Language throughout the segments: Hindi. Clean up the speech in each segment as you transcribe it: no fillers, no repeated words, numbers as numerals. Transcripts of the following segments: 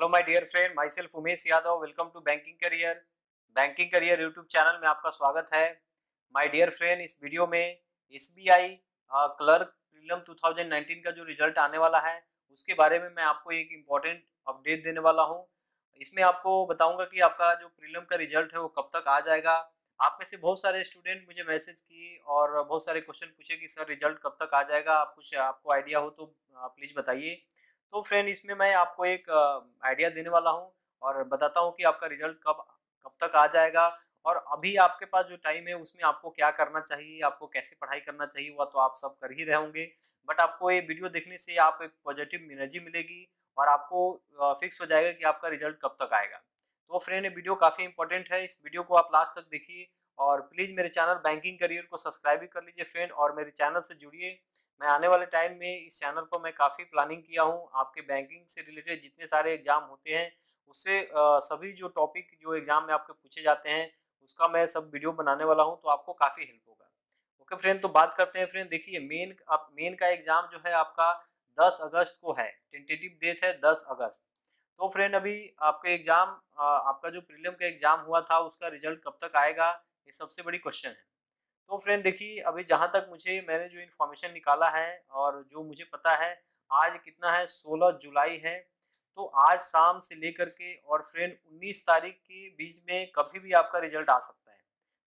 Hello my dear friend, myself Umesh Yadav. Welcome to banking career YouTube channel में आपका स्वागत है। माय डियर फ्रेंड, इस वीडियो में एसबीआई क्लर्क प्रीलिम 2019 का जो रिजल्ट आने वाला है उसके बारे में मैं आपको एक इम्पॉर्टेंट अपडेट देने वाला हूँ। इसमें आपको बताऊँगा कि आपका जो प्रीलिम का रिजल्ट है वो कब तक आ जाएगा। आप में से बहुत सारे स्टूडेंट मुझे मैसेज किए और बहुत सारे क्वेश्चन पूछे कि सर रिजल्ट कब तक आ जाएगा, आप कुछ आपको आइडिया हो तो प्लीज़ बताइए। तो फ्रेंड, इसमें मैं आपको एक आइडिया देने वाला हूं और बताता हूं कि आपका रिजल्ट कब तक आ जाएगा और अभी आपके पास जो टाइम है उसमें आपको क्या करना चाहिए, आपको कैसे पढ़ाई करना चाहिए। वह तो आप सब कर ही रहे होंगे, बट आपको ये वीडियो देखने से आपको एक पॉजिटिव एनर्जी मिलेगी और आपको फिक्स हो जाएगा कि आपका रिजल्ट कब तक आएगा। तो फ्रेंड, ये वीडियो काफ़ी इंपॉर्टेंट है, इस वीडियो को आप लास्ट तक देखिए और प्लीज़ मेरे चैनल बैंकिंग करियर को सब्सक्राइब भी कर लीजिए फ्रेंड और मेरे चैनल से जुड़िए। मैं आने वाले टाइम में इस चैनल को मैं काफ़ी प्लानिंग किया हूँ, आपके बैंकिंग से रिलेटेड जितने सारे एग्ज़ाम होते हैं उससे सभी जो टॉपिक जो एग्ज़ाम में आपके पूछे जाते हैं उसका मैं सब वीडियो बनाने वाला हूँ, तो आपको काफ़ी हेल्प होगा। ओके फ्रेंड, तो बात करते हैं। फ्रेंड देखिए, मेन का एग्ज़ाम जो है आपका 10 अगस्त को है, टेंटेटिव डेट है 10 अगस्त। तो फ्रेंड, अभी आपके एग्ज़ाम आपका जो प्रीलिम का एग्ज़ाम हुआ था उसका रिजल्ट कब तक आएगा, ये सबसे बड़ी क्वेश्चन है। तो फ्रेंड देखिए, अभी जहाँ तक मैंने जो इन्फॉर्मेशन निकाला है और जो मुझे पता है, आज कितना है, 16 जुलाई है। तो आज शाम से लेकर के और फ्रेंड 19 तारीख के बीच में कभी भी आपका रिजल्ट आ सकता है।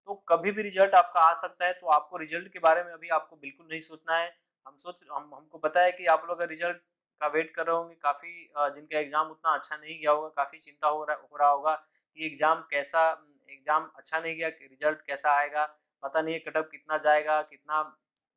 तो कभी भी रिजल्ट आपका आ सकता है, तो आपको रिजल्ट के बारे में अभी आपको बिल्कुल नहीं सोचना है। हमको पता है कि आप लोग रिजल्ट का वेट कर रहे होंगे, काफ़ी जिनका एग्ज़ाम उतना अच्छा नहीं गया होगा, काफ़ी चिंता हो रहा होगा कि एग्ज़ाम अच्छा नहीं गया, रिजल्ट कैसा आएगा, पता नहीं है कटअप कितना जाएगा, कितना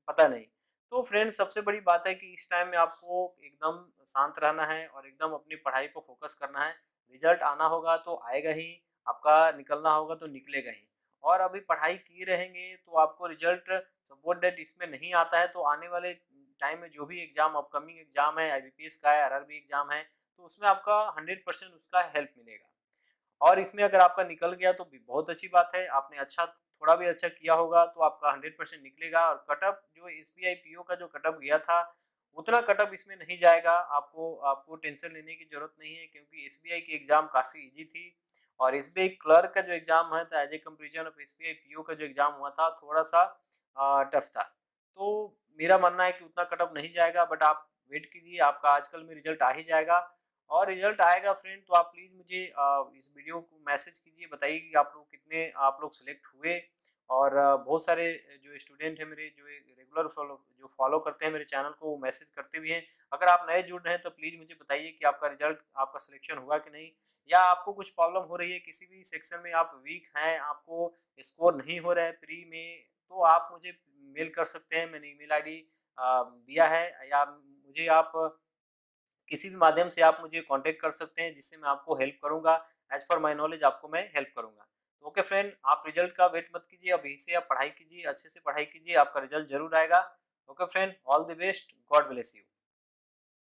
पता नहीं। तो फ्रेंड, सबसे बड़ी बात है कि इस टाइम में आपको एकदम शांत रहना है और एकदम अपनी पढ़ाई पर फोकस करना है। रिजल्ट आना होगा तो आएगा ही, आपका निकलना होगा तो निकलेगा ही। और अभी पढ़ाई किए रहेंगे तो आपको रिजल्ट सपोर्ट डेट इसमें नहीं आता है, तो आने वाले टाइम में जो भी एग्ज़ाम अपकमिंग एग्ज़ाम है, आईबीपीएस का है, आरआरबी एग्ज़ाम है, तो उसमें आपका 100% उसका हेल्प मिलेगा। और इसमें अगर आपका निकल गया तो बहुत अच्छी बात है, आपने अच्छा थोड़ा भी अच्छा किया होगा तो आपका 100% निकलेगा। और कटअप जो एसबीआई पीओ का जो कटअप गया था उतना कटअप इसमें नहीं जाएगा, आपको टेंशन लेने की ज़रूरत नहीं है, क्योंकि एसबीआई की एग्ज़ाम काफ़ी ईजी थी। और एसबीआई क्लर्क का जो एग्ज़ाम है था, as a comparison of SBI PO का जो एग्ज़ाम हुआ था, थोड़ा सा टफ था। तो मेरा मानना है कि उतना कटअप नहीं जाएगा, बट आप वेट कीजिए, आपका आजकल में रिजल्ट आ ही जाएगा। और रिजल्ट आएगा फ्रेंड तो आप प्लीज़ मुझे इस वीडियो को मैसेज कीजिए, बताइए कि आप लोग सिलेक्ट हुए। और बहुत सारे जो स्टूडेंट हैं मेरे, जो रेगुलर फॉलो करते हैं मेरे चैनल को, वो मैसेज करते भी हैं। अगर आप नए जुड़ रहे हैं तो प्लीज़ मुझे बताइए कि आपका सिलेक्शन हुआ कि नहीं, या आपको कुछ प्रॉब्लम हो रही है, किसी भी सेक्शन में आप वीक हैं, आपको स्कोर नहीं हो रहा है प्री में, तो आप मुझे मेल कर सकते हैं। मैंने ईमेल आईडी दिया है, या मुझे आप किसी भी माध्यम से आप मुझे कांटेक्ट कर सकते हैं, जिससे मैं आपको हेल्प करूंगा। एज पर माय नॉलेज आपको मैं हेल्प करूंगा। ओके फ्रेंड, आप रिजल्ट का वेट मत कीजिए, अभी से आप पढ़ाई कीजिए, अच्छे से पढ़ाई कीजिए, आपका रिजल्ट जरूर आएगा। Okay friend, all the best, God bless you.